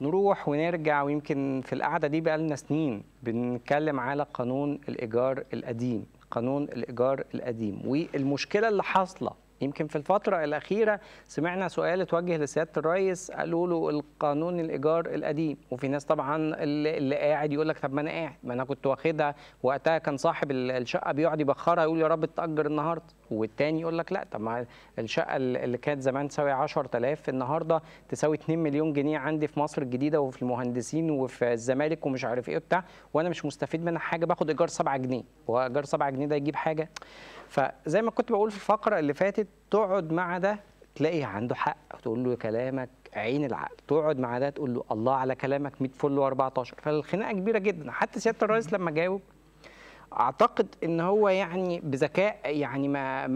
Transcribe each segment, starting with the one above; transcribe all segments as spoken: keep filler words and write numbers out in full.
نروح ونرجع، ويمكن في القعدة دي بقى لنا سنين بنتكلم على قانون الإيجار القديم، قانون الإيجار القديم والمشكلة اللي حاصلة. يمكن في الفترة الأخيرة سمعنا سؤال اتوجه لسيادة الرئيس، قالوا له القانون الإيجار القديم، وفي ناس طبعا اللي قاعد يقول لك طب ما أنا قاعد، ما أنا كنت واخدها وقتها، كان صاحب الشقة بيقعد يبخرها يقول يا رب تأجر النهاردة، والتاني يقول لك لا طب ما الشقة اللي كانت زمان تساوي عشرة آلاف النهاردة تساوي اتنين مليون جنيه عندي في مصر الجديدة وفي المهندسين وفي الزمالك ومش عارف إيه وبتاع، وأنا مش مستفيد منها حاجة، باخد إيجار سبعة جنيه، وإيجار سبعة جنيه ده يجيب حاجة؟ فزي ما كنت بقول في الفقرة اللي فاتت، تقعد مع ده تلاقيه عنده حق، تقول له كلامك عين العقل، تقعد مع ده تقول له الله على كلامك مية فل واربعتاشر، فالخناقة كبيرة جدا. حتى سيادة الرئيس لما جاوب اعتقد ان هو يعني بذكاء، يعني ما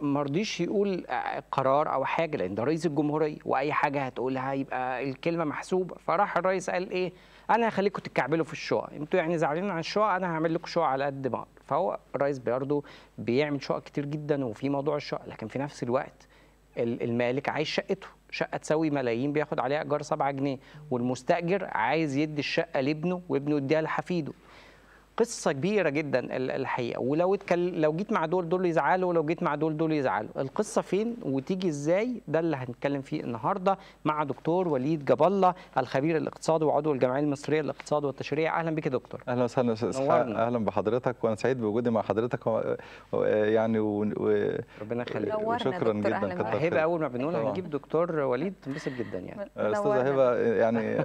ما رضيش يقول قرار او حاجة، لان ده رئيس الجمهورية واي حاجة هتقولها يبقى الكلمة محسوبة. فراح الرئيس قال ايه؟ انا هخليكم تتكعبلوا في الشقق، انتوا يعني زعلانين عن الشقق، انا هعمل لكم شقق على قد ما اقدر. فهو الرئيس برضه بيعمل شقق كتير جدا وفي موضوع الشقق، لكن في نفس الوقت المالك عايز شقته، شقه تساوي ملايين بياخد عليها ايجار سبعة جنيه، والمستاجر عايز يدي الشقه لابنه وابنه يديها لحفيده. قصه كبيره جدا الحقيقه، ولو اتكل... لو جيت مع دول دول يزعلوا، ولو جيت مع دول دول يزعلوا. القصه فين وتيجي ازاي؟ ده اللي هنتكلم فيه النهارده مع دكتور وليد جبله، الخبير الاقتصادي وعضو الجمعيه المصريه للاقتصاد والتشريع. اهلا بك يا دكتور. اهلا وسهلا اسحاق، اهلا بحضرتك، وانا سعيد بوجودي مع حضرتك و... يعني و... و... ربنا يخليك. شكرا جدا. هبه اول ما بنقول هنجيب دكتور وليد تنبسط جدا يعني. استاذه هبه يعني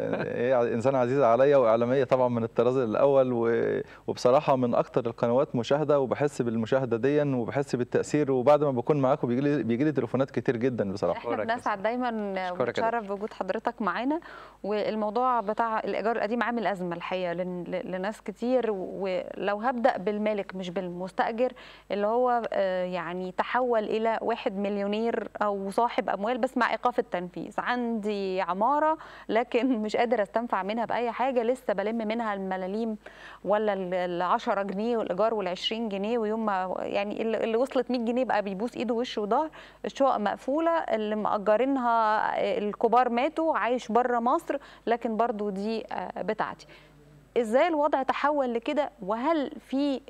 انسانه عزيزه عليا واعلاميه طبعا من الطراز الاول، و وبصراحه من اكتر القنوات مشاهده، وبحس بالمشاهده دي وبحس بالتاثير، وبعد ما بكون معاكم بيجي لي بيجي لي تليفونات كتير جدا بصراحه. احنا بنسعد دايما ونتشرف بوجود حضرتك معانا. والموضوع بتاع الايجار القديم عامل ازمه الحقيقه لناس كتير، ولو هبدا بالمالك مش بالمستاجر اللي هو يعني تحول الى واحد مليونير او صاحب اموال بس مع ايقاف التنفيذ. عندي عماره لكن مش قادر استنفع منها باي حاجه، لسه بلم منها الملاليم ولا العشرة جنيه والايجار والعشرين جنيه، ويوم ما يعني اللي وصلت مية جنيه بقى بيبوس ايده ووشه وظهر. الشقق مقفوله، اللي مأجرينها الكبار ماتوا، عايش بره مصر، لكن برضو دي بتاعتي. ازاي الوضع تحول لكده؟ وهل في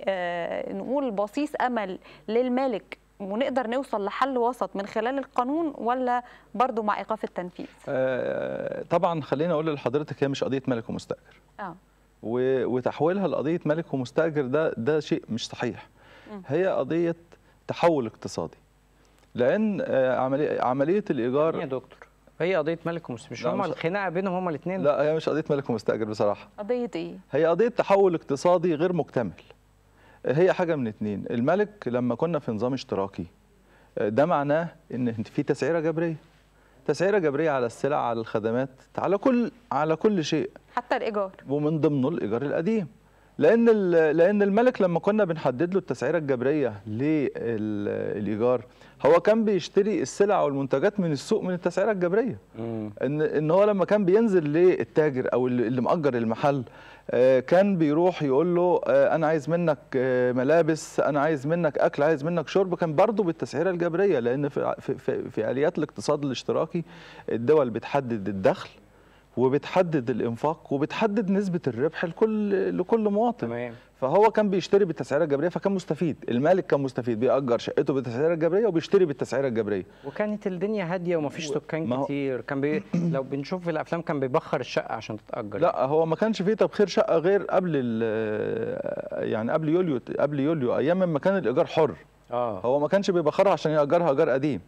نقول بصيص امل للمالك ونقدر نوصل لحل وسط من خلال القانون، ولا برضو مع ايقاف التنفيذ؟ آه طبعا خليني اقول لحضرتك هي مش قضيه مالك ومستاجر. اه وتحويلها لقضية مالك ومستأجر ده ده شيء مش صحيح. هي قضية تحول اقتصادي، لأن عملية عملية الإيجار يا دكتور هي قضية مالك ومستأجر، مش هما الخناقة بينهم هما الاثنين؟ لا هي مش قضية مالك ومستأجر بصراحة. قضية إيه؟ هي قضية تحول اقتصادي غير مكتمل. هي حاجة من اثنين، الملك لما كنا في نظام اشتراكي ده معناه إن في تسعيرة جبرية. تسعيرة جبرية على السلع، على الخدمات، على كل على كل شيء، حتى الإيجار، ومن ضمنه الإيجار القديم. لأن لأن الملك لما كنا بنحدد له التسعيرة الجبرية للإيجار، هو كان بيشتري السلع والمنتجات من السوق من التسعيرة الجبرية. مم. إن إن هو لما كان بينزل للتاجر أو اللي مأجر المحل كان بيروح يقول له أنا عايز منك ملابس، أنا عايز منك أكل، عايز منك شرب، كان برضه بالتسعيرة الجبرية. لأن في في في آليات الاقتصاد الاشتراكي الدول بتحدد الدخل وبتحدد الإنفاق وبتحدد نسبة الربح لكل لكل مواطن. تمام. فهو كان بيشتري بالتسعيرة الجبرية، فكان مستفيد، المالك كان مستفيد، بيأجر شقته بالتسعيرة الجبرية وبيشتري بالتسعيرة الجبرية، وكانت الدنيا هادية ومفيش سكان و... كتير. كان بي... لو بنشوف في الأفلام كان بيبخر الشقة عشان تتأجر. لا هو ما كانش فيه تبخير شقة غير قبل ال... يعني قبل يوليو قبل يوليو أيام ما كان الإيجار حر. آه. هو ما كانش بيبخرها عشان يأجرها إيجار قديم.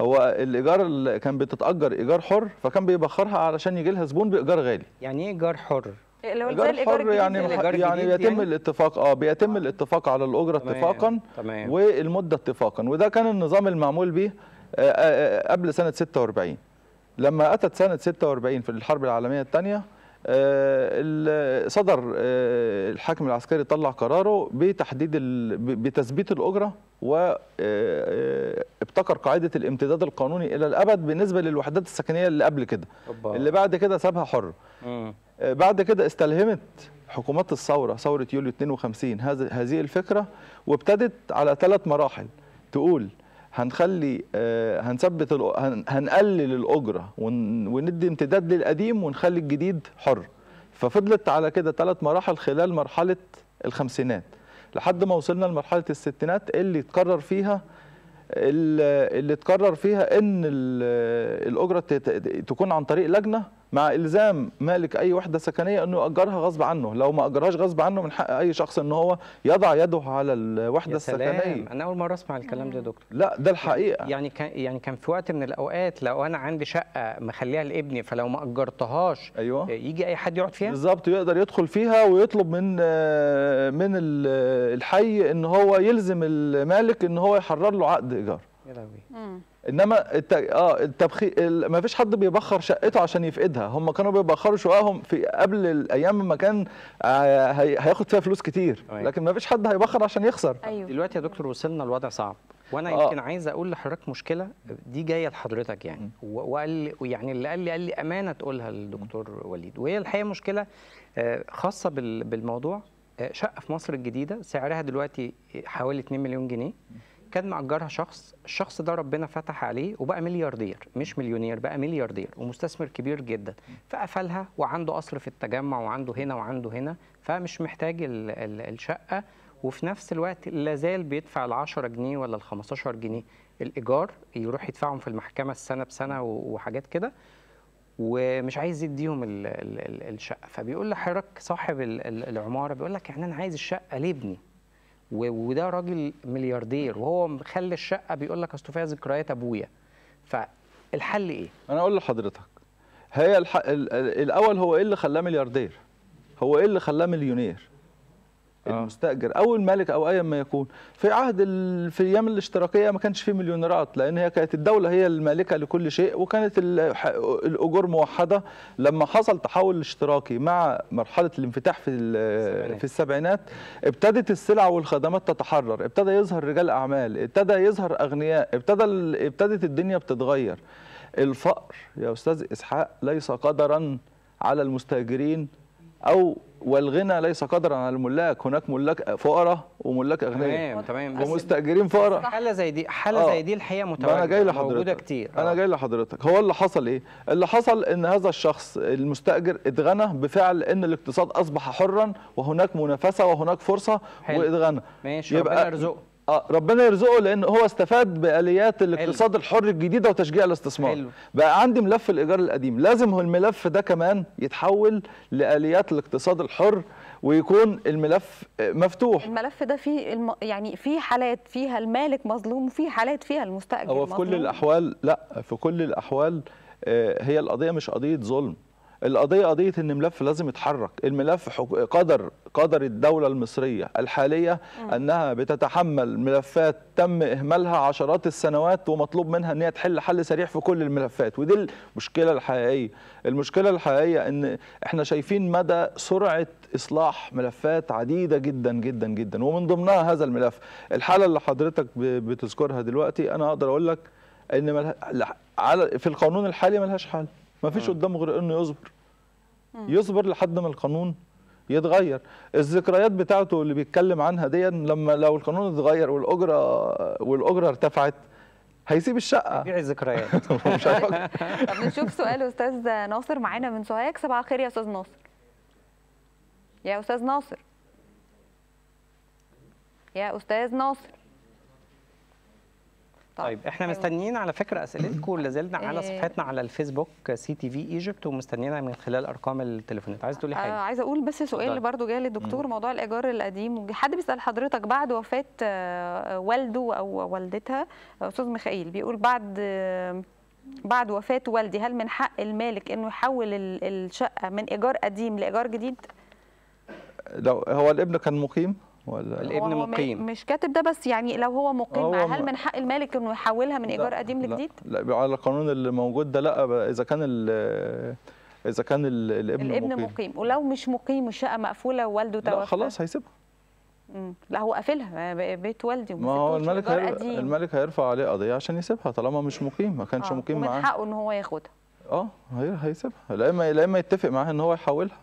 هو الايجار اللي كان بتتاجر ايجار حر، فكان بيبخرها علشان يجي لها زبون بايجار غالي. يعني ايه ايجار حر؟ ايجار حر يعني يعني بيتم يعني؟ الاتفاق اه بيتم الاتفاق على الاجره اتفاقا والمده اتفاقا، وده كان النظام المعمول بيه قبل سنه ستة واربعين. لما اتت سنه ستة واربعين في الحرب العالميه الثانيه، صدر الحاكم العسكري طلع قراره بتحديد بتثبيت الأجرة، وابتكر قاعدة الامتداد القانوني إلى الأبد بالنسبة للوحدات السكنية اللي قبل كده، اللي بعد كده سابها حر. بعد كده استلهمت حكومات الثوره ثوره يوليو اثنين وخمسين هذه الفكره، وابتدت على ثلاث مراحل تقول هنخلي هنثبت هنقلل الاجره وندي امتداد للقديم ونخلي الجديد حر. ففضلت على كده ثلاث مراحل خلال مرحله الخمسينات لحد ما وصلنا لمرحله الستينات اللي اتقرر فيها اللي اتقرر فيها ان الاجره تكون عن طريق لجنه، مع الزام مالك اي وحده سكنيه انه ياجرها غصب عنه، لو ما اجرهاش غصب عنه من حق اي شخص ان هو يضع يده على الوحده السكنيه. انا اول مره اسمع الكلام ده يا دكتور. لا ده الحقيقه. يعني كان يعني كان في وقت من الاوقات لو انا عندي شقه مخليها لابني فلو ما اجرتهاش أيوة. يجي اي حد يقعد فيها؟ بالظبط، يقدر يدخل فيها ويطلب من من الحي ان هو يلزم المالك ان هو يحرر له عقد ايجار. يا لهوي. انما الت... اه التبخير ال... ما فيش حد بيبخر شقته عشان يفقدها، هم كانوا بيبخروا شققهم في قبل الايام ما كان آه... هي... هياخد فيها فلوس كتير، لكن ما فيش حد هيبخر عشان يخسر. أيوه. دلوقتي يا دكتور وصلنا لوضع صعب، وانا آه. يمكن عايز اقول لحضرتك مشكله دي جايه لحضرتك يعني، وقال يعني اللي قال لي قال لي امانه تقولها للدكتور وليد، وهي الحقيقه مشكله خاصه بال... بالموضوع. شقه في مصر الجديده سعرها دلوقتي حوالي اتنين مليون جنيه، كان مأجرها شخص، الشخص ده ربنا فتح عليه وبقى ملياردير، مش مليونير بقى ملياردير ومستثمر كبير جدا، فقفلها وعنده قصر في التجمع وعنده هنا وعنده هنا، فمش محتاج الشقة، وفي نفس الوقت لازال بيدفع ال عشرة جنيه ولا ال خمستاشر جنيه الإيجار، يروح يدفعهم في المحكمة السنة بسنة وحاجات كده، ومش عايز يديهم الشقة. فبيقول لحضرتك صاحب العمارة بيقول لك يعني أنا عايز الشقة لابني، وده راجل ملياردير وهو مخلي الشقه بيقول لك اصل فيها ذكريات ابويا. فالحل ايه؟ انا اقول لحضرتك هي الح... ال... الاول هو ايه اللي خلاه ملياردير؟ هو ايه اللي خلاه مليونير؟ آه. المستاجر او المالك او ايا ما يكون. في عهد ال... في ايام الاشتراكيه ما كانش فيه مليونيرات، لان هي كانت الدوله هي المالكه لكل شيء، وكانت ال... الاجور موحده. لما حصل تحول الاشتراكي مع مرحله الانفتاح في ال... في السبعينات ابتدت السلع والخدمات تتحرر، ابتدى يظهر رجال اعمال، ابتدى يظهر اغنياء، ابتدى ال... ابتدت الدنيا بتتغير. الفقر يا استاذ اسحاق ليس قدرا على المستاجرين او والغنى ليس قدرا على الملاك، هناك ملاك فقراء وملاك اغنياء تمام ومستاجرين فقراء. حاله زي دي حاله آه. زي دي الحقيقه متواجده موجوده كتير. انا جاي لحضرتك هو اللي حصل ايه؟ اللي حصل ان هذا الشخص المستاجر اتغنى بفعل ان الاقتصاد اصبح حرا وهناك منافسه وهناك فرصه واتغنى. ماشي، يبقى ربنا يرزقه آه ربنا يرزقه، لان هو استفاد باليات الاقتصاد الحر الجديده وتشجيع الاستثمار. حلو. بقى عندي ملف الايجار القديم، لازم هو الملف ده كمان يتحول لاليات الاقتصاد الحر ويكون الملف مفتوح. الملف ده فيه الم... يعني في حالات فيها المالك مظلوم وفي حالات فيها المستاجر هو في مظلوم. كل الاحوال لا، في كل الاحوال هي القضيه مش قضيه ظلم، القضيه قضيه ان ملف لازم يتحرك، الملف قدر قدر الدوله المصريه الحاليه انها بتتحمل ملفات تم اهمالها عشرات السنوات ومطلوب منها ان هي تحل حل سريع في كل الملفات، ودي المشكله الحقيقيه، المشكله الحقيقيه ان احنا شايفين مدى سرعه اصلاح ملفات عديده جدا جدا جدا، ومن ضمنها هذا الملف، الحاله اللي حضرتك بتذكرها دلوقتي انا اقدر اقول لك ان ملها... في القانون الحالي ملهاش حل. ما فيش قدامه غير انه يصبر يصبر لحد ما القانون يتغير. الذكريات بتاعته اللي بيتكلم عنها دي، لما لو القانون اتغير والاجره والاجره ارتفعت هيسيب الشقه يبيع الذكريات. مش عارف. طب نشوف سؤال استاذ ناصر معانا من سوهاج. صباح الخير يا استاذ ناصر. يا استاذ ناصر يا استاذ ناصر طيب احنا مستنيين على فكره اسئلتكم اللي زلنا على صفحتنا على الفيسبوك سي تي في ايجيبت، ومستنيينها من خلال ارقام التليفونات. عايز تقولي حاجه؟ آه عايز اقول بس سؤال برضو جاي للدكتور، موضوع الايجار القديم. حد بيسال حضرتك بعد وفاه والده او والدتها، استاذ ميخائيل بيقول بعد بعد وفاه والدي هل من حق المالك انه يحول الشقه من ايجار قديم لايجار جديد؟ لو هو الابن كان مقيم ولا الابن مقيم مش كاتب ده، بس يعني لو هو مقيم هل من حق المالك انه يحولها من ايجار قديم لجديد؟ لا, لا على القانون اللي موجود ده لا، اذا كان اذا كان الابن مقيم الابن مقيم ولو مش مقيم والشقه مقفوله ووالده توفى لا خلاص هيسيبها. امم لا هو قافلها بيت والدي وما هو الملك هير... الملك هيرفع عليه قضيه عشان يسيبها طالما مش مقيم، ما كانش آه. مقيم معاه من حقه ان هو ياخدها. اه هيسيبها، لا اما لا اما يتفق معاه ان هو يحولها.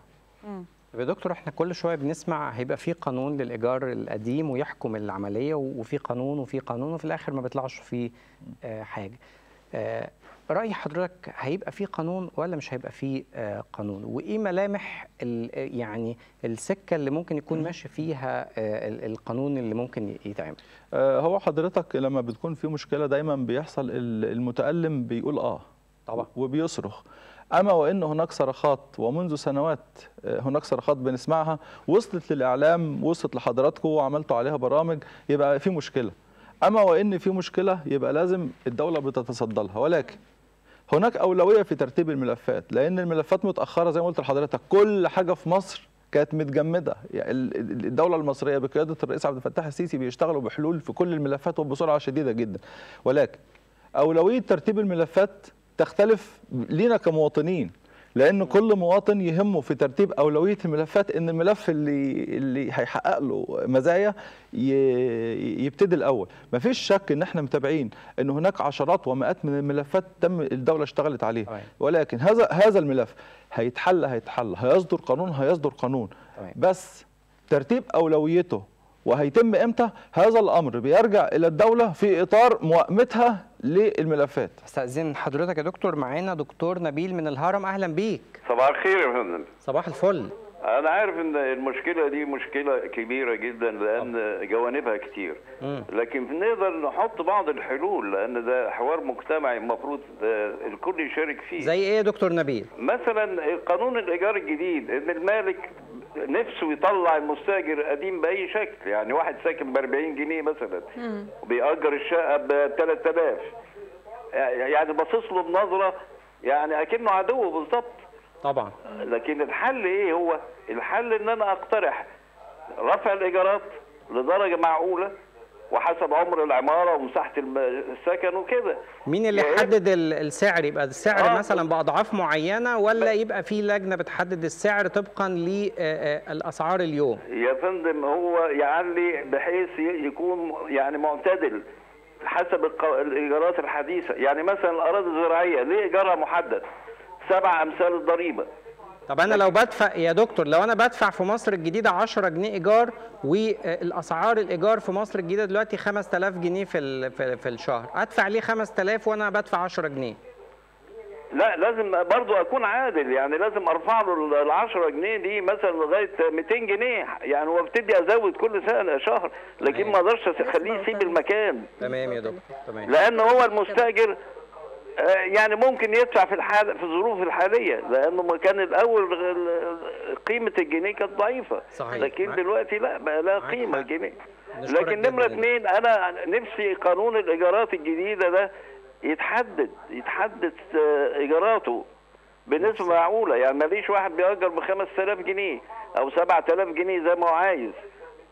يا دكتور احنا كل شويه بنسمع هيبقى في قانون للايجار القديم ويحكم العمليه، وفي قانون وفي قانون وفي الاخر ما بيطلعش فيه حاجه. راي حضرتك هيبقى في قانون ولا مش هيبقى في قانون؟ وايه ملامح يعني السكه اللي ممكن يكون ماشي فيها القانون اللي ممكن يتعمل؟ هو حضرتك لما بتكون في مشكله دايما بيحصل المتألم بيقول اه طبعا وبيصرخ، أما وإن هناك صرخات ومنذ سنوات هناك صرخات بنسمعها وصلت للإعلام وصلت لحضراتكم وعملتوا عليها برامج، يبقى في مشكلة. أما وإن في مشكلة يبقى لازم الدولة بتتصدى لها، ولكن هناك أولوية في ترتيب الملفات، لأن الملفات متأخرة زي ما قلت لحضرتك. كل حاجة في مصر كانت متجمدة، يعني الدولة المصرية بقيادة الرئيس عبد الفتاح السيسي بيشتغلوا بحلول في كل الملفات وبسرعة شديدة جدا، ولكن أولوية ترتيب الملفات تختلف لينا كمواطنين، لأن كل مواطن يهمه في ترتيب أولوية الملفات إن الملف اللي اللي هيحقق له مزايا يبتدي الأول. مفيش شك إن إحنا متابعين إن هناك عشرات ومئات من الملفات تم الدولة اشتغلت عليه، ولكن هذا هذا الملف هيتحل هيتحل هيصدر قانون هيصدر قانون، بس ترتيب أولويته وهيتم امتى؟ هذا الامر بيرجع الى الدوله في اطار موائمتها للملفات. استاذن حضرتك يا دكتور، معانا دكتور نبيل من الهرم، اهلا بيك. صباح الخير يا فندم. صباح الفل. انا عارف ان المشكله دي مشكله كبيره جدا لان جوانبها كتير، لكن نقدر نحط بعض الحلول لان ده حوار مجتمعي المفروض الكل يشارك فيه. زي ايه يا دكتور نبيل؟ مثلا قانون الايجار الجديد ان المالك نفسه يطلع المستاجر القديم باي شكل، يعني واحد ساكن ب أربعين جنيه مثلا وبيأجر الشقه ب ثلاثة آلاف، يعني باصص له بنظره يعني اكنه عدوه بالظبط. طبعا. لكن الحل ايه هو؟ الحل ان انا اقترح رفع الايجارات لدرجه معقوله وحسب عمر العماره ومساحه السكن وكده. مين اللي يحدد السعر؟ يبقى السعر آه. مثلا باضعاف معينه ولا يبقى في لجنه بتحدد السعر طبقا للاسعار اليوم؟ يا فندم هو يعلي بحيث يكون يعني معتدل حسب الايجارات الحديثه، يعني مثلا الاراضي الزراعيه ليه ايجارها محدد؟ سبع امثال الضريبه. طب انا لو بدفع يا دكتور، لو انا بدفع في مصر الجديده عشرة جنيه ايجار والاسعار الايجار في مصر الجديده دلوقتي خمسة آلاف جنيه في في الشهر، ادفع ليه خمسة آلاف وانا بدفع عشرة جنيه؟ لا لازم برضه اكون عادل، يعني لازم ارفع له ال عشرة جنيه دي مثلا لغايه مئتين جنيه، يعني وابتدي ازود كل سنه شهر، لكن ما اقدرش اخليه يسيب المكان. تمام يا دكتور. تمام. لان هو المستاجر يعني ممكن يدفع في الحال في الظروف الحاليه لانه ما كان الاول قيمه الجنيه كانت ضعيفه. صحيح. لكن دلوقتي لا بقى لها قيمه الجنيه. لكن نمره اثنين انا نفسي قانون الايجارات الجديده ده يتحدد يتحدد ايجاراته بنسبه معقوله، يعني ماليش واحد بيأجر ب خمسة آلاف جنيه او سبعة آلاف جنيه زي ما هو عايز.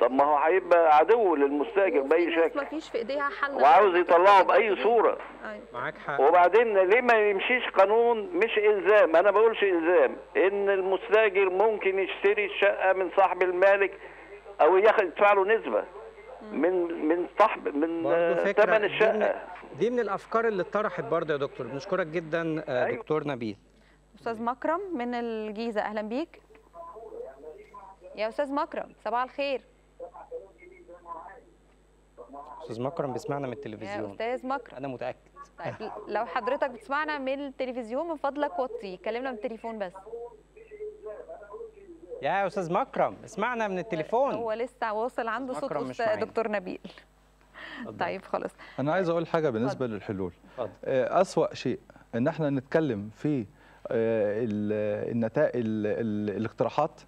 طب ما هو هيبقى عدو للمستاجر باي شكل، مفيش في ايديها حل وعاوز يطلعه باي صوره. أيوة. معاك حق. وبعدين ليه ما يمشيش قانون مش الزام، انا بقولش الزام، ان المستاجر ممكن يشتري الشقه من صاحب المالك او ياخد يدفع له نسبه من من صاحب من ثمن الشقه. دي من الافكار اللي اتطرحت برضه يا دكتور، بنشكرك جدا. أيوة. دكتور نبيل. استاذ مكرم من الجيزه، اهلا بيك. يا استاذ مكرم صباح الخير. استاذ مكرم بيسمعنا من التلفزيون. استاذ مكرم انا متاكد. طيب لو حضرتك بتسمعنا من التلفزيون من فضلك وطي، كلمنا من التليفون بس. يا استاذ مكرم اسمعنا من التليفون. هو لسه واصل عنده صوت دكتور نبيل. طيب خلاص انا عايز اقول حاجه بالنسبه للحلول. اسوأ شيء ان احنا نتكلم في النتائج الاقتراحات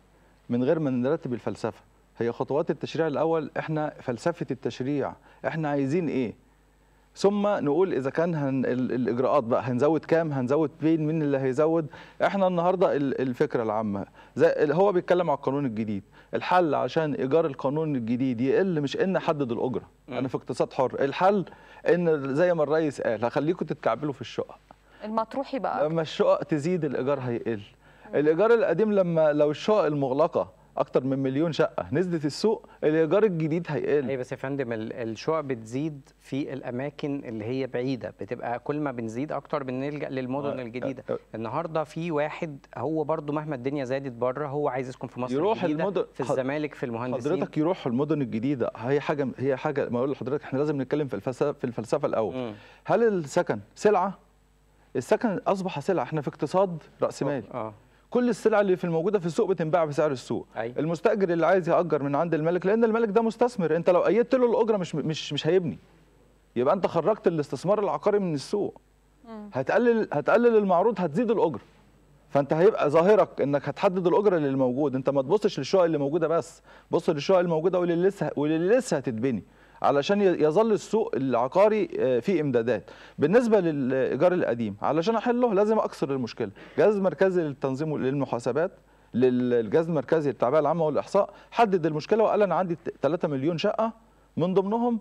من غير ما نرتب الفلسفه. هي خطوات التشريع الأول، إحنا فلسفة التشريع إحنا عايزين إيه، ثم نقول إذا كان هن الإجراءات بقى هنزود كام، هنزود فين، مين اللي هيزود. إحنا النهاردة الفكرة العامة زي هو بيتكلم على القانون الجديد، الحل عشان إيجار القانون الجديد يقل مش إن أحدد الأجرة. أنا في اقتصاد حر، الحل إن زي ما الرئيس قال هخليكم تتكعبلوا في الشقق، المطروحي بقى لما الشقق تزيد الإيجار هيقل. الإيجار القديم لما لو الشقق المغلقة اكتر من مليون شقه نزلت السوق، الايجار الجديد هيقل. ايوه بس يا فندم الشقق بتزيد في الاماكن اللي هي بعيده، بتبقى كل ما بنزيد اكتر بنلجا للمدن الجديده. النهارده في واحد هو برده مهما الدنيا زادت بره هو عايز يسكن في مصر يروح الجديده المدن، في الزمالك، في المهندسين. حضرتك يروح المدن الجديده هي حاجه، هي حاجه ما اقول لحضرتك احنا لازم نتكلم في الفلسفه في الفلسفه الاول. م. هل السكن سلعه؟ السكن اصبح سلعه، احنا في اقتصاد راس مالي. اه كل السلع اللي في الموجوده في السوق بتنباع بسعر السوق. أي. المستاجر اللي عايز ياجر من عند الملك، لان الملك ده مستثمر، انت لو قيدت له الاجره مش مش مش هيبني، يبقى انت خرجت الاستثمار العقاري من السوق. م. هتقلل هتقلل المعروض، هتزيد الاجره، فانت هيبقى ظاهرك انك هتحدد الاجره اللي موجود. انت ما تبصش للشقق اللي موجوده بس، بص للشقق الموجوده واللي لسه واللي لسه هتتبني، علشان يظل السوق العقاري فيه امدادات. بالنسبه للايجار القديم علشان احله لازم اكسر المشكله. الجهاز المركزي للتنظيم للمحاسبات، للجهاز المركزي للتعبئه العامه والاحصاء، حدد المشكله وقال انا عندي ثلاثة مليون شقه، من ضمنهم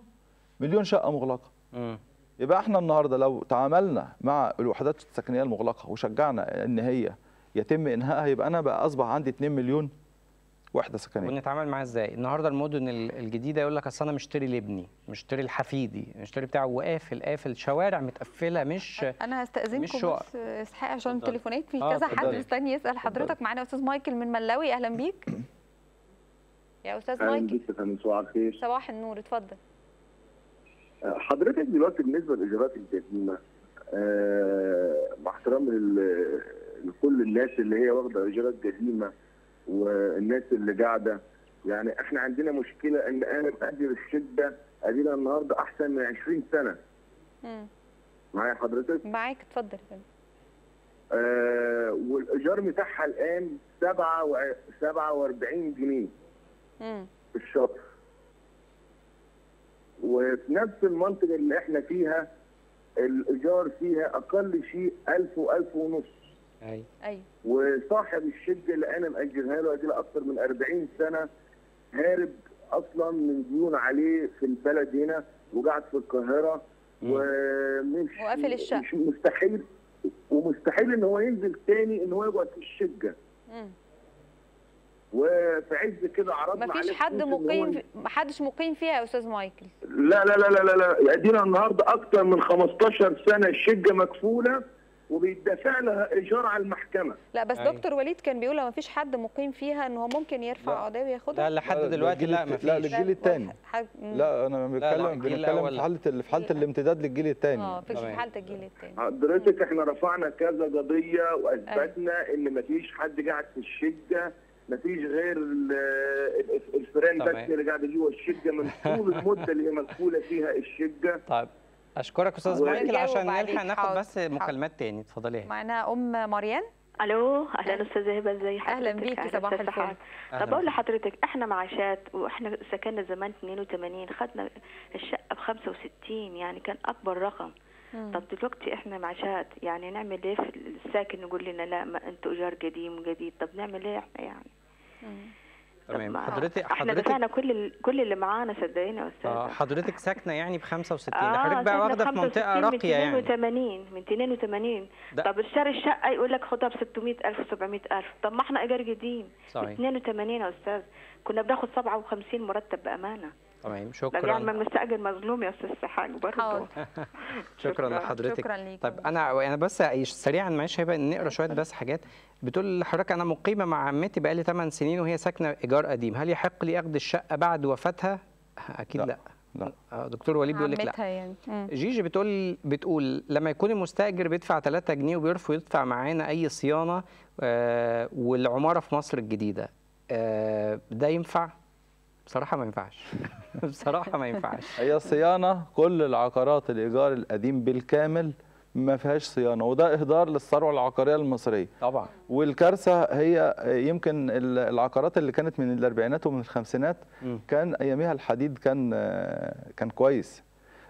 مليون شقه مغلقه. امم يبقى احنا النهارده لو تعاملنا مع الوحدات السكنيه المغلقه وشجعنا ان هي يتم انهائها، يبقى انا بقى اصبح عندي اتنين مليون وحده سكنيه. ونتعامل معاها ازاي؟ النهارده المدن الجديده يقول لك اصل انا مشتري لابني، مشتري لحفيدي، مشتري بتاعه، وقافل قافل شوارع متقفله. مش انا هستأذنكم بس اسحاق عشان التليفونات في آه كذا حد مستني يسأل حضرتك. معانا استاذ مايكل من ملاوي، اهلا بيك. يا استاذ مايكل صباح الخير. صباح النور، اتفضل. حضرتك دلوقتي بالنسبه للاجابات القديمه آه مع احترامي لكل الناس اللي هي واخده اجابات قديمه والناس اللي قاعده، يعني احنا عندنا مشكله ان انا بأجر الشقه ادينا النهارده احسن من عشرين سنة. امم معايا حضرتك؟ معاك، اتفضل. آه والايجار بتاعها الان سبعة وأربعين جنيه امم في الشهر، وفي نفس المنطقه اللي احنا فيها الايجار فيها اقل شيء ألف وألف ونص. ايوه ايوه وصاحب الشقه اللي انا مأجرها له اديله اكثر من أربعين سنة هارب اصلا من ديون عليه في البلد هنا، وقاعد في القاهره ومش وقافل الشقه، مش مستحيل ومستحيل ان هو ينزل تاني ان هو يقعد في الشقه. امم وفي عز كده عرضنا عليه مفيش حد مقيم، محدش مقيم فيها يا استاذ مايكل. لا لا لا لا لا ادينا النهارده اكثر من خمستاشر سنة الشقه مكفوله وبيدفع لها ايجار على المحكمه. لا بس أي. دكتور وليد كان بيقول ما فيش حد مقيم فيها ان هو ممكن يرفع قضيه وياخدها. لا لحد دلوقتي لا ما فيش. لا للجيل الثاني. لا انا بتكلم بنتكلم في حاله في حاله الامتداد للجيل الثاني. اه في حاله الجيل الثاني. حضرتك احنا رفعنا كذا قضيه واثبتنا أي. ان ما فيش حد قاعد في الشقه، ما فيش غير الفيران بس اللي قاعده جوه الشقه من طول المده اللي هي مقفوله فيها الشقه. طيب اشكرك استاذ مايكل عشان نلحق ناخد بس مكالمات تاني. اتفضلي. معانا ام مريان. الو اهلا استاذه هبه، ازي حضرتك؟ اهلا بيكي، صباح الخير. طب بقول لحضرتك احنا معاشات واحنا سكننا زمان اتنين وتمانين، خدنا الشقه ب خمسة وستين، يعني كان اكبر رقم. مم. طب دلوقتي احنا معاشات يعني نعمل ايه؟ في الساكن يقول لنا لا ما انتوا ايجار قديم جديد، طب نعمل ايه احنا يعني؟ مم. تمام. حضرتك احنا دفعنا كل كل اللي معانا صدقيني يا استاذ. اه حضرتك ساكنه يعني ب خمسة وستين، آه حضرتك بقى واخده في منطقه راقيه يعني من اتنين وتمانين من اتنين وتمانين. طب اشتري الشقه يقول لك خدها ب ستمية ألف سبعمية ألف، طب ما احنا ايجار قديم اتنين وتمانين يا استاذ، كنا بناخد سبعة وخمسين مرتب بامانه. تمام شكرا. طب يعني المستاجر مظلوم يا استاذ سحاج برضه. شكرا لحضرتك. شكرا ليك. طب انا انا بس سريعا معلش هبقى نقرا شويه بس حاجات. بتقول لحضرتك انا مقيمه مع عمتي بقالي تمن سنين وهي ساكنه ايجار قديم، هل يحق لي اخد الشقه بعد وفاتها؟ اكيد لا. لا. لا. دكتور وليد بيقول لك لا يعني. جيجي بتقول بتقول لما يكون المستاجر بيدفع تلاتة جنيه وبيرفض يدفع معانا اي صيانه آه والعماره في مصر الجديده آه ده ينفع؟ بصراحة ما ينفعش. بصراحة ما ينفعش. هي صيانة كل العقارات الإيجار القديم بالكامل ما فيهاش صيانة، وده إهدار للثروة العقارية المصرية. طبعا. والكارثة هي يمكن العقارات اللي كانت من الأربعينات ومن الخمسينات كان أياميها الحديد كان كان كويس.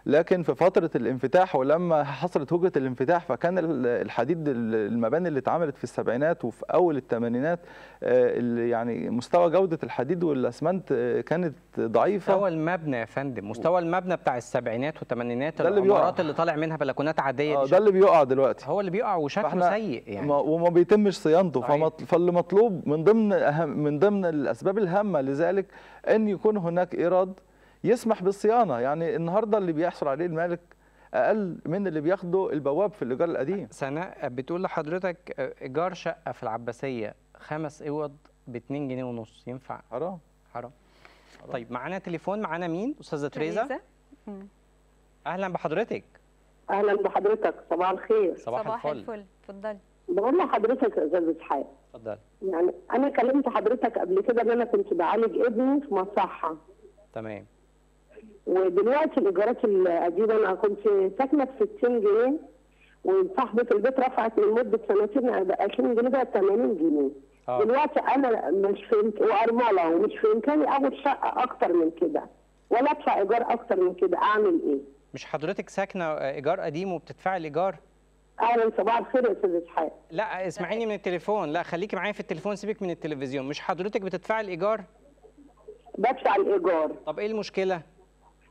لكن في فتره الانفتاح ولما حصلت هجره الانفتاح فكان الحديد المباني اللي اتعملت في السبعينات وفي اول الثمانينات يعني مستوى جوده الحديد والاسمنت كانت ضعيفه. مستوى المبنى يا فندم، مستوى المبنى بتاع السبعينات والثمانينات، العمارات اللي طالع منها بلكونات عاديه ده اللي بيقع دلوقتي، هو اللي بيقع وشكله سيء يعني وما بيتمش صيانته. فاللي مطلوب من ضمن من ضمن الاسباب الهامه لذلك ان يكون هناك ايراد يسمح بالصيانه. يعني النهارده اللي بيحصل عليه المالك اقل من اللي بياخده البواب في الايجار القديم. سناء بتقول لحضرتك ايجار شقه في العباسيه خمس اوض ب اتنين جنيه ونص، ينفع؟ حرام حرام. طيب معانا تليفون، معانا مين؟ استاذه تريزا. اهلا بحضرتك. اهلا بحضرتك، صباح الخير. صباح, صباح الفل. الفل اتفضلي. بقول لحضرتك يا استاذ اسحاق، اتفضلي. يعني انا كلمت حضرتك قبل كده ان انا كنت بعالج ابني في مصحه، تمام، ودلوقتي الايجارات القديمه انا كنت ساكنه في ستين جنيه وصاحبه البيت رفعت من مده سنتين عشرين جنيه بقى تمانين جنيه. أوه. دلوقتي انا مش في وارمله ومش في امكاني اخد شقه اكتر من كده ولا ادفع ايجار اكتر من كده، اعمل ايه؟ مش حضرتك ساكنه ايجار قديم وبتدفعي الايجار؟ اهلا صباح الخير يا استاذ اسحاق. لا اسمعيني من التليفون، لا خليكي معايا في التليفون، سيبك من التلفزيون. مش حضرتك بتدفعي الايجار؟ بدفع الايجار. طب ايه المشكله؟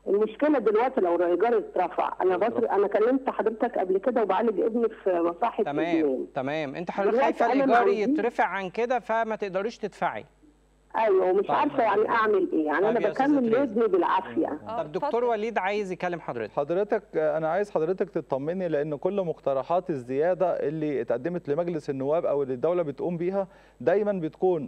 المشكله دلوقتي لو الايجار اترفع انا بطل... انا كلمت حضرتك قبل كده وبعالج ابني في مصحه. تمام ابنين. تمام. انت حضرتك خايفه الايجار يترفع عن كده فما تقدريش تدفعي. ايوه ومش عارفه يعني اعمل ايه، يعني انا بكمل ابني بالعافيه. طب دكتور وليد عايز يكلم حضرتك. حضرتك انا عايز حضرتك تطمني لان كل مقترحات الزياده اللي اتقدمت لمجلس النواب او اللي الدوله بتقوم بيها دايما بتكون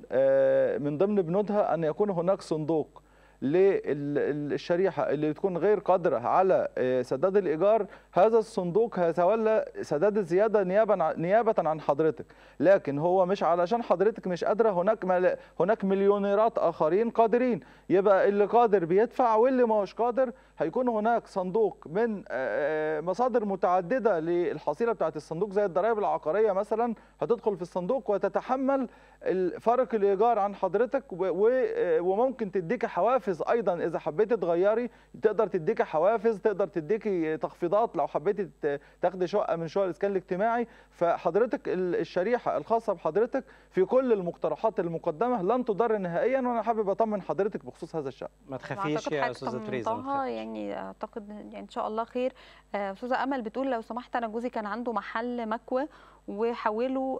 من ضمن بنودها ان يكون هناك صندوق للشريحه اللي تكون غير قادره على سداد الايجار. هذا الصندوق هيتولى سداد الزياده نيابه نيابه عن حضرتك، لكن هو مش علشان حضرتك مش قادره، هناك هناك مليونيرات اخرين قادرين، يبقى اللي قادر بيدفع واللي ماهوش قادر هيكون هناك صندوق من مصادر متعدده للحصيله بتاعت الصندوق زي الضرائب العقاريه مثلا هتدخل في الصندوق وتتحمل فرق الايجار عن حضرتك، وممكن تديك حوافز ايضا اذا حبيتي تغيري، تقدر تديكي حوافز، تقدر تديكي تخفيضات لو حبيتي تاخدي شقه من شقق الاسكان الاجتماعي. فحضرتك الشريحه الخاصه بحضرتك في كل المقترحات المقدمه لن تضر نهائيا، وانا حابب اطمن حضرتك بخصوص هذا الشأن. ما تخافيش يا استاذه تريزا، يعني اعتقد يعني ان شاء الله خير. استاذه امل بتقول لو سمحت انا جوزي كان عنده محل مكوى وحاولوا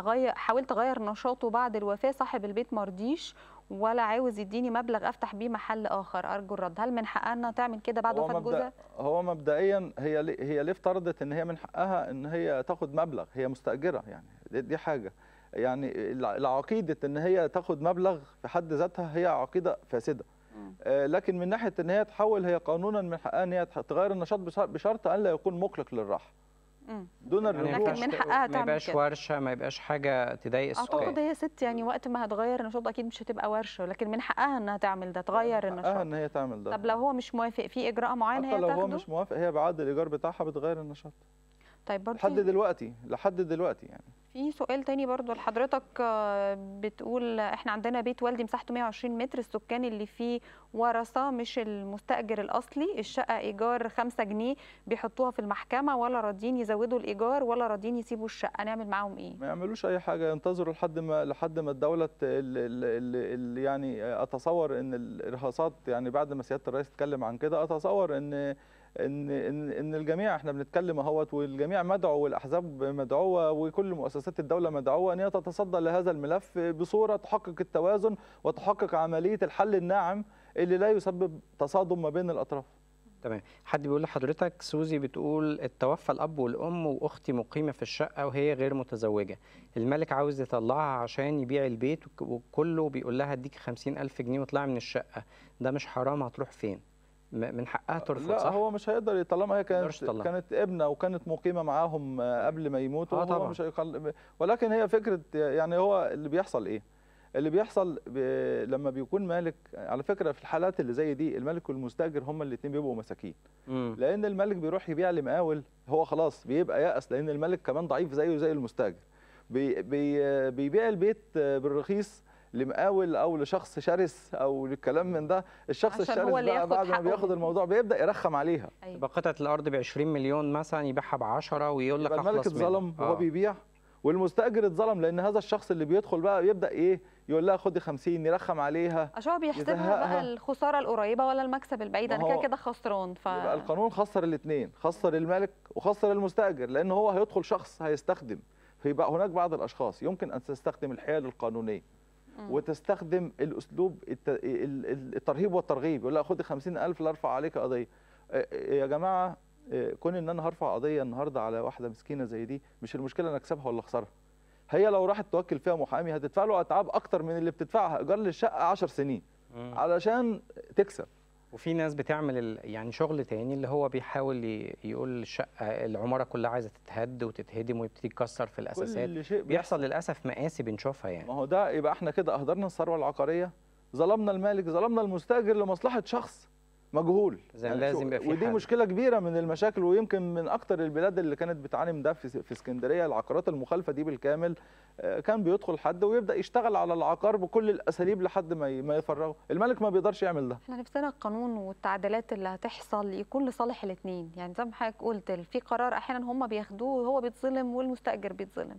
اغير، حاولت اغير نشاطه بعد الوفاه، صاحب البيت مرضيش ولا عاوز يديني مبلغ افتح بيه محل اخر، ارجو الرد. هل من حقها تعمل كده بعد وفاه جوزها؟ هو مبدئيا هي لي هي ليه افترضت ان هي من حقها ان هي تاخد مبلغ؟ هي مستاجره يعني، دي حاجه يعني العقيده ان هي تاخد مبلغ في حد ذاتها هي عقيده فاسده. آه لكن من ناحيه ان هي تحول، هي قانونا من حقها ان هي تغير النشاط بشرط ان لا يكون مقلق للراحه. دون الرجوع، لكن من حقها ما يبقاش ورشه، ما يبقاش حاجه تضايق السكان. اعتقد هي ست يعني وقت ما هتغير نشاط اكيد مش هتبقى ورشه، لكن من حقها انها تعمل ده، تغير النشاط. من حقها ان هي تعمل ده. طب لو هو مش موافق في اجراء معين هي تاخده؟ حتى لو هو مش موافق هي بعد الايجار بتاعها بتغير النشاط. طيب برضه لحد دلوقتي لحد دلوقتي يعني في سؤال تاني برضه لحضرتك بتقول احنا عندنا بيت والدي مساحته مية وعشرين متر، السكان اللي فيه ورثه مش المستاجر الاصلي، الشقه ايجار خمسة جنيه، بيحطوها في المحكمه ولا راضيين يزودوا الايجار ولا راضيين يسيبوا الشقه، نعمل معاهم ايه؟ ما يعملوش اي حاجه، ينتظروا لحد ما لحد ما الدوله اللي يعني اتصور ان الارهاصات يعني بعد ما سياده الرئيس اتكلم عن كده اتصور ان ان ان ان الجميع احنا بنتكلم اهوت، والجميع مدعو والاحزاب مدعوه وكل مؤسسات الدوله مدعوه ان هي تتصدى لهذا الملف بصوره تحقق التوازن وتحقق عمليه الحل الناعم اللي لا يسبب تصادم ما بين الاطراف. تمام. حد بيقول لحضرتك سوزي بتقول اتوفى الاب والام واختي مقيمه في الشقه وهي غير متزوجه، الملك عاوز يطلعها عشان يبيع البيت وكله بيقول لها اديك خمسين ألف جنيه واطلعي من الشقه، ده مش حرام؟ هتروح فين؟ من حقها ترفض؟ لا صح؟ هو مش هيقدر يطلعها، هي كانت كانت ابنه وكانت مقيمه معاهم قبل ما يموتوا. آه طبعا. مش هيقل... ولكن هي فكره يعني هو اللي بيحصل ايه؟ اللي بيحصل ب... لما بيكون مالك، على فكره في الحالات اللي زي دي المالك والمستاجر هما الاثنين بيبقوا مساكين، لان المالك بيروح يبيع لمقاول هو خلاص بيبقى يأس، لان المالك كمان ضعيف زيه زي المستاجر، بي... بي... بيبيع البيت بالرخيص لمقاول او لشخص شرس او للكلام من ده. الشخص الشرس بقى بعد ما بياخد الموضوع بيبدا يرخم عليها. أيوة. يبقى قطعه الارض ب عشرين مليون مثلا يبيعها ب عشرة ويقول لك اخلص منها. الملك اتظلم وهو بيبيع والمستاجر اتظلم، لان هذا الشخص اللي بيدخل بقى يبدا ايه يقول لها خدي خمسين، يرخم عليها عشان هو بيحسبها بقى الخساره القريبه ولا المكسب البعيد، انا كده كده خسران. ف يبقى القانون خسر الاثنين، خسر المالك وخسر المستاجر، لان هو هيدخل شخص هيستخدم. فيبقى هناك بعض الاشخاص يمكن ان تستخدم الحيل القانونيه م. وتستخدم الاسلوب الترهيب والترغيب، يقول لها خدي خمسين ألف لارفع عليك قضيه. يا جماعه كون ان انا هرفع قضيه النهارده على واحده مسكينه زي دي، مش المشكله انا اكسبها ولا اخسرها. هي لو راحت توكل فيها محامي هتدفع له اتعاب اكتر من اللي بتدفعها ايجار للشقه عشر سنين م. علشان تكسب. وفي ناس بتعمل يعني شغل تاني، اللي هو بيحاول يقول الشقه العماره كلها عايزه تتهد وتتهدم ويبتدي يكسر في الاساسات. كل شيء بيحصل للاسف مآسي بنشوفها يعني. ما هو ده يبقى احنا كده اهدرنا الثروه العقاريه، ظلمنا المالك، ظلمنا المستاجر لمصلحه شخص مجهول. يعني لازم يبقى في ودي حل. مشكله كبيره من المشاكل، ويمكن من اكتر البلاد اللي كانت بتعاني من ده في في اسكندريه. العقارات المخالفه دي بالكامل كان بيدخل حد ويبدا يشتغل على العقار بكل الاساليب لحد ما ما يفرغه. الملك ما بيقدرش يعمل ده. احنا نفسنا القانون والتعديلات اللي هتحصل يكون لصالح الاثنين، يعني زي ما حضرتك قلت في قرار احيانا هم بياخدوه وهو بيتظلم والمستاجر بيتظلم،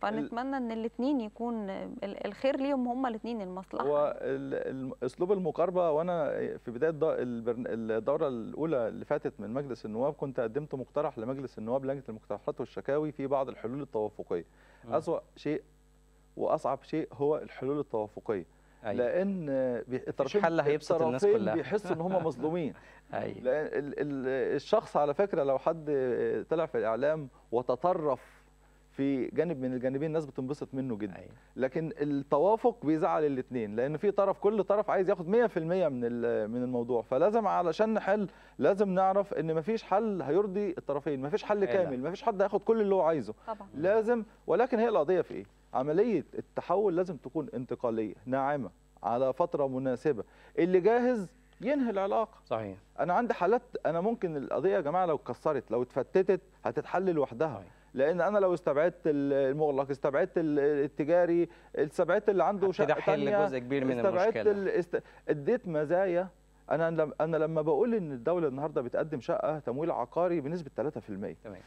فنتمنى ان الاثنين يكون الخير ليهم هما الاثنين المصلحه. واسلوب المقاربه، وانا في بدايه الدوره الاولى اللي فاتت من مجلس النواب كنت قدمت مقترح لمجلس النواب لجنه المقترحات والشكاوي في بعض الحلول التوافقيه. اسوأ شيء واصعب شيء هو الحلول التوافقيه. أيوة. لان الطرفين حل هيبسط الناس كلها، بيحسوا ان هم مظلومين. أيوة. لان الشخص على فكره لو حد طلع في الاعلام وتطرف في جانب من الجانبين الناس بتنبسط منه جدا. أيوة. لكن التوافق بيزعل الاثنين، لان في طرف كل طرف عايز ياخد مية بالمية من من الموضوع. فلازم علشان نحل لازم نعرف ان مفيش حل هيرضي الطرفين، مفيش حل كامل، مفيش حد هياخد كل اللي هو عايزه. طبعا. لازم، ولكن هي القضيه في ايه؟ عمليه التحول لازم تكون انتقاليه ناعمه على فتره مناسبه. اللي جاهز ينهي العلاقه. صحيح. انا عندي حالات، انا ممكن القضيه يا جماعه لو اتكسرت لو اتفتتت هتتحل لوحدها. صحيح. لان انا لو استبعدت المغلق، استبعدت التجاري، استبعدت اللي عنده شقه ثانيه، جزء كبير من المشكله، است... اديت مزايا. انا لما انا لما بقول ان الدوله النهارده بتقدم شقه تمويل عقاري بنسبه ثلاثة بالمية، تمام،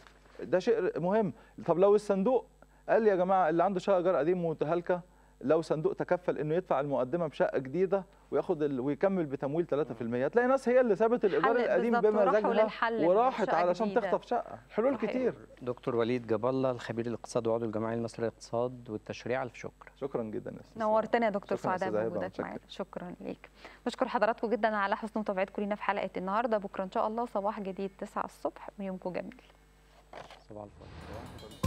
ده شيء مهم. طب لو الصندوق قال يا جماعه اللي عنده شقه ايجار قديم متهالكه، لو صندوق تكفل انه يدفع المقدمه بشقه جديده وياخد ال... ويكمل بتمويل ثلاثة بالمية، هتلاقي ناس هي اللي سابت الايجار القديم بمزاجها وراحت علشان تخطف شقه. حلول كتير. دكتور وليد جبالة، الخبير الاقتصاد وعضو الجمعيه المصريه للاقتصاد والتشريع، الف شكر. شكرا جدا. نورتنا يا دكتور، سعداء بوجودك معانا. شكرا ليك. بشكر حضراتكم جدا على حسن متابعتكم لينا في حلقه النهارده. بكره ان شاء الله صباح جديد تسعة الصبح، ويومكم جميل. صباح الفل.